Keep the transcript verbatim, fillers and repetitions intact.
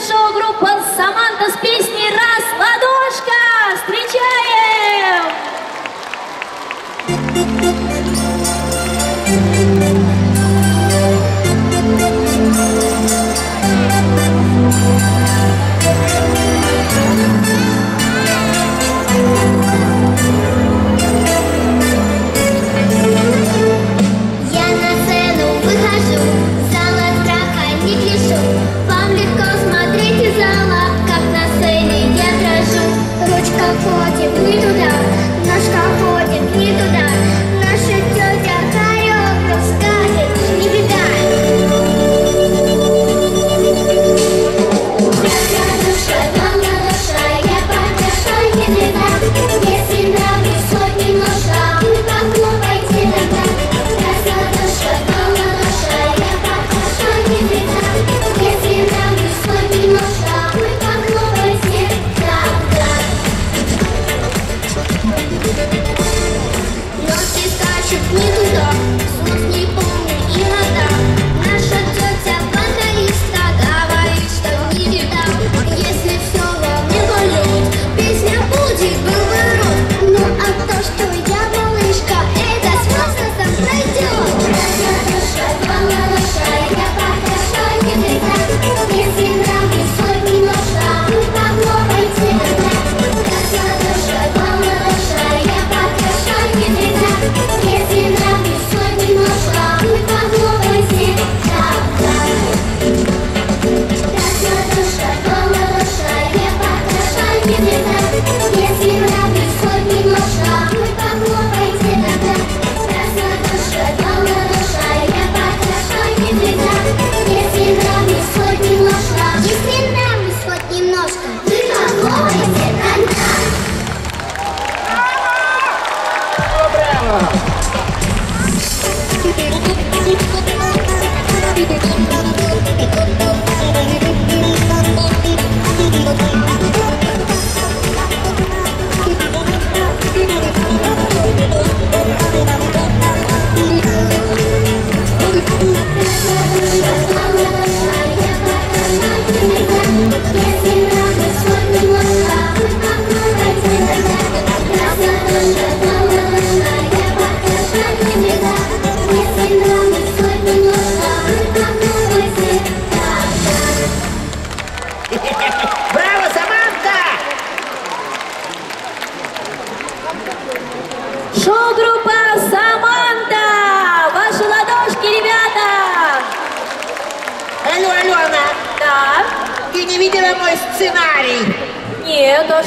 шоу группа «Саманта» с песней «Раз, ладошка». Встречаем! Я на сцену выхожу, зала страха не пишу. Вам легко смотреть из зала, как на сцене я дрожу. Ручка ходит не туда, ножка ходит не туда. Наша тетя хорёк скажет, не беда. Я душа, вам я душа, я поддержка, не беда. Если нравится, не нужна, вы похлопайте тогда. Я душа, вам я душа, я поддержка, не беда. Если нравится, не нужна, вы похлопайте тогда. Ножки скачут не туда, слов не помню иногда. Наша тетя вокалистка говорит, что не беда. Если все вам не болит, песня будет поворот. Ну а то, что я малышка, это с возрастом пройдет. Я душа, твоя душа, я пока не беда. Если нам весной не нужна, вы похлопайте тогда. Я душа, твоя душа, я пока не беда. Если нам весной не нужна, вы похлопайте тогда. Я душа, твоя душа, я пока не беда. Если нам весной не нужна, вы похлопайте тогда. Я душа, твоя душа, я пока не беда. Если нам весной не нужна, если нам весной немножко, вы похлопайте тогда. Браво, Саманта! Шоу-группа «Саманта». Ваши ладошки, ребята! Алло, Алена! Да? Ты не видела мой сценарий? Нет, а